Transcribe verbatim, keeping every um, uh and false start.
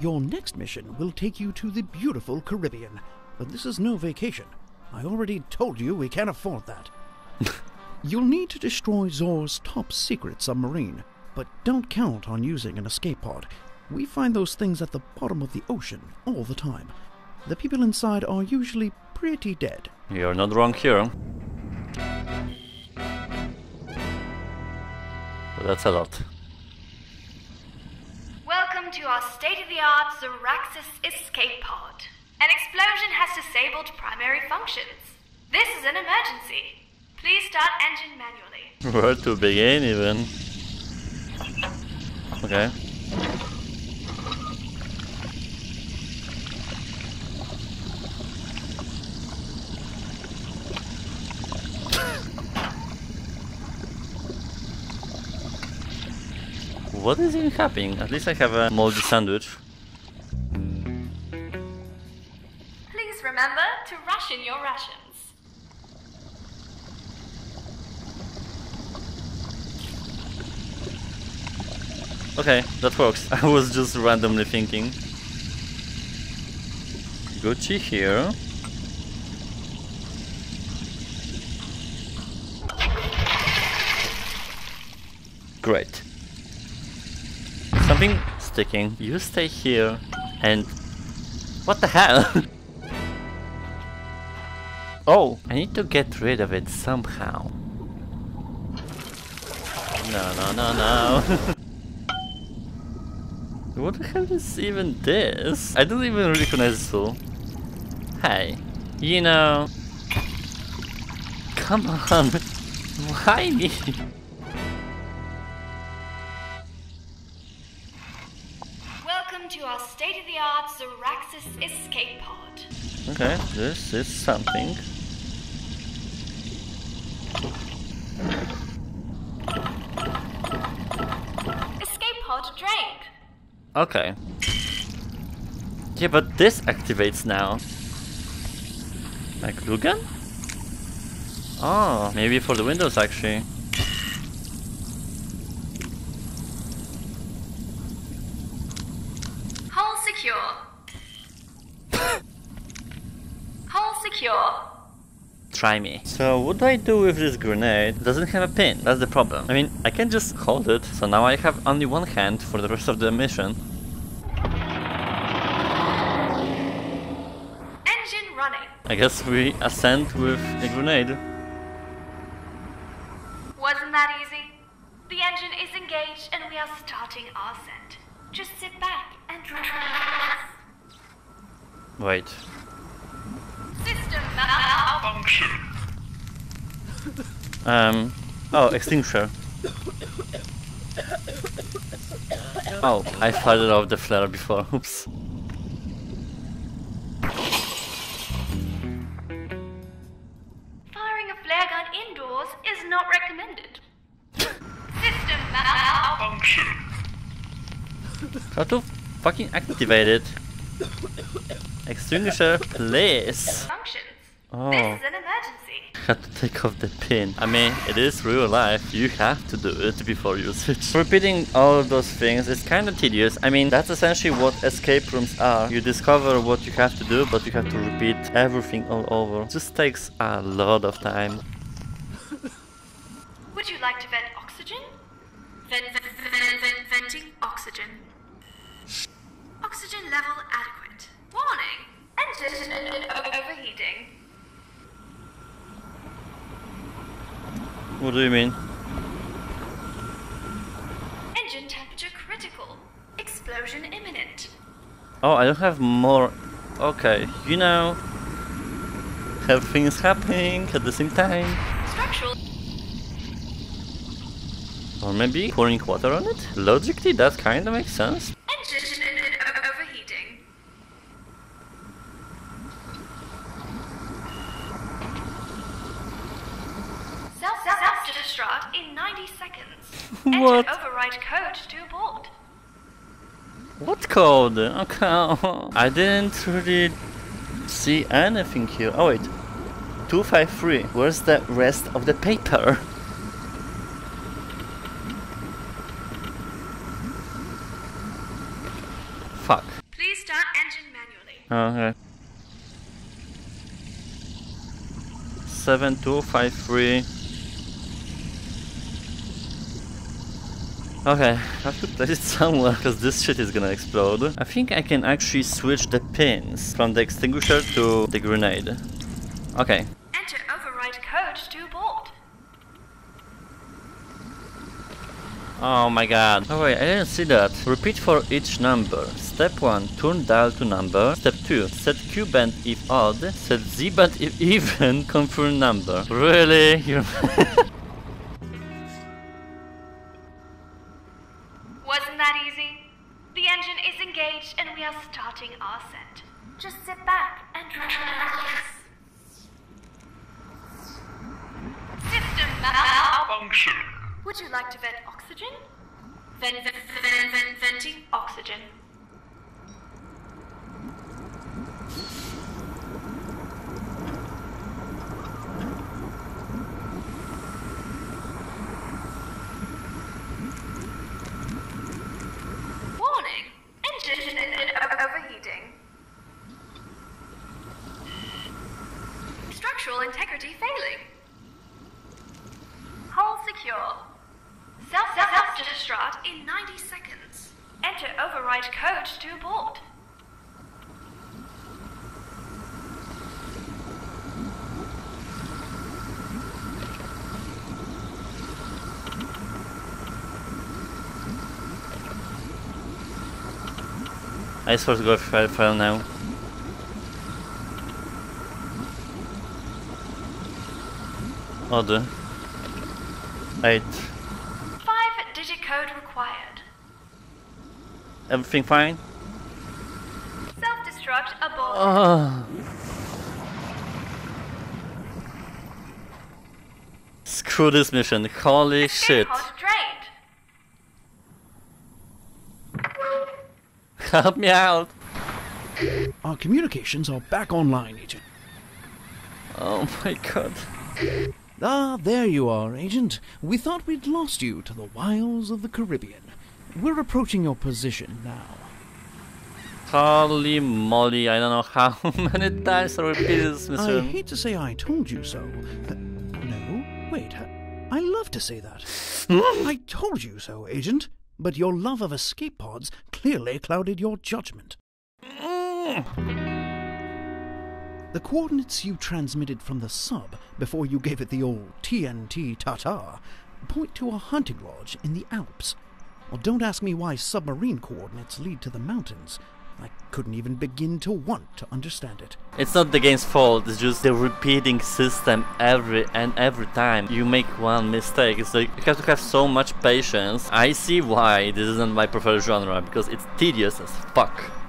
Your next mission will take you to the beautiful Caribbean, but this is no vacation. I already told you we can't afford that. You'll need to destroy Zor's top-secret submarine, but don't count on using an escape pod. We find those things at the bottom of the ocean all the time. The people inside are usually pretty dead. You're not wrong here. But that's a lot. Welcome to our state-of-the-art Zoraxis escape pod. An explosion has disabled primary functions. This is an emergency. Please start engine manually. Where to begin even? Okay. What is even happening? At least I have a moldy sandwich. Please remember to ration your rations. Okay, that works. I was just randomly thinking. Gucci here. Great. Something sticking. You stay here and... What the hell? Oh, I need to get rid of it somehow. No, no, no, no. What the hell is even this? I don't even recognize this tool. Hey, you know... Come on! Why me? Welcome to our state-of-the-art Zoraxis escape pod. Okay, this is something. Escape pod drained. Okay. Yeah, but this activates now. Like glue gun? Oh, maybe for the windows actually. Hole secure. Hole secure. Try me. So what do I do with this grenade? It doesn't have a pin, that's the problem. I mean, I can't just hold it, so now I have only one hand for the rest of the mission. Engine running. I guess we ascend with a grenade. Wasn't that easy? The engine is engaged and we are starting our ascent. Just sit back and relax. Wait. System malfunction. Um. Oh, extinguisher. Oh, I fired off the flare before. Oops. Firing a flare gun indoors is not recommended. System malfunction. How to fucking activate it? Extinguisher, please! Functions. Oh. This is an emergency. I had to take off the pin. I mean, it is real life. You have to do it before you switch. Repeating all of those things is kind of tedious. I mean, that's essentially what escape rooms are. You discover what you have to do, but you have to repeat everything all over. It just takes a lot of time. Would you like to vent oxygen? Vent, vent, vent, vent, venting oxygen. Oxygen level adequate. Warning! Engine overheating. What do you mean? Engine temperature critical. Explosion imminent. Oh, I don't have more... Okay, you know... Everything is happening at the same time. Structural... Or maybe pouring water on it? Logically, that kind of makes sense. Engine... in ninety seconds. What? Enter override code to abort. What code? Okay. I didn't really see anything here. Oh wait. two five three. Where's the rest of the paper? Fuck. Oh, okay. seven two five three. Okay, I have to place it somewhere, because this shit is gonna explode. I think I can actually switch the pins from the extinguisher to the grenade. Okay. Enter override code to board. Oh my god. Oh wait, I didn't see that. Repeat for each number. Step one, turn dial to number. Step two, set Q band if odd. Set Z band if even. Confirm number. Really? You're... Wasn't that easy? The engine is engaged and we are starting our set. Just sit back and relax. System malfunction. Would you like to vent oxygen? Vent, vent, vent, vent, venting oxygen. Integrity failing. Hull secure. Self-destruct in ninety seconds. Enter override code to board. I sort of go file file now. Order. Eight. Five-digit code required. Everything fine? Self-destruct abort. Oh. Screw this mission. Holy shit. Help me out. Our communications are back online, Agent. Oh my god. Ah, there you are, Agent. We thought we'd lost you to the wiles of the Caribbean. We're approaching your position now. Holy moly, I don't know how many times I repeated this mission. I hate to say I told you so. Uh, no, wait, I love to say that. I told you so, Agent, but your love of escape pods clearly clouded your judgment. The coordinates you transmitted from the sub before you gave it the old T N T Tata point to a hunting lodge in the Alps. Well, don't ask me why submarine coordinates lead to the mountains. I couldn't even begin to want to understand it. It's not the game's fault, it's just the repeating system every and every time you make one mistake. It's like, you have to have so much patience. I see why this isn't my preferred genre, because it's tedious as fuck.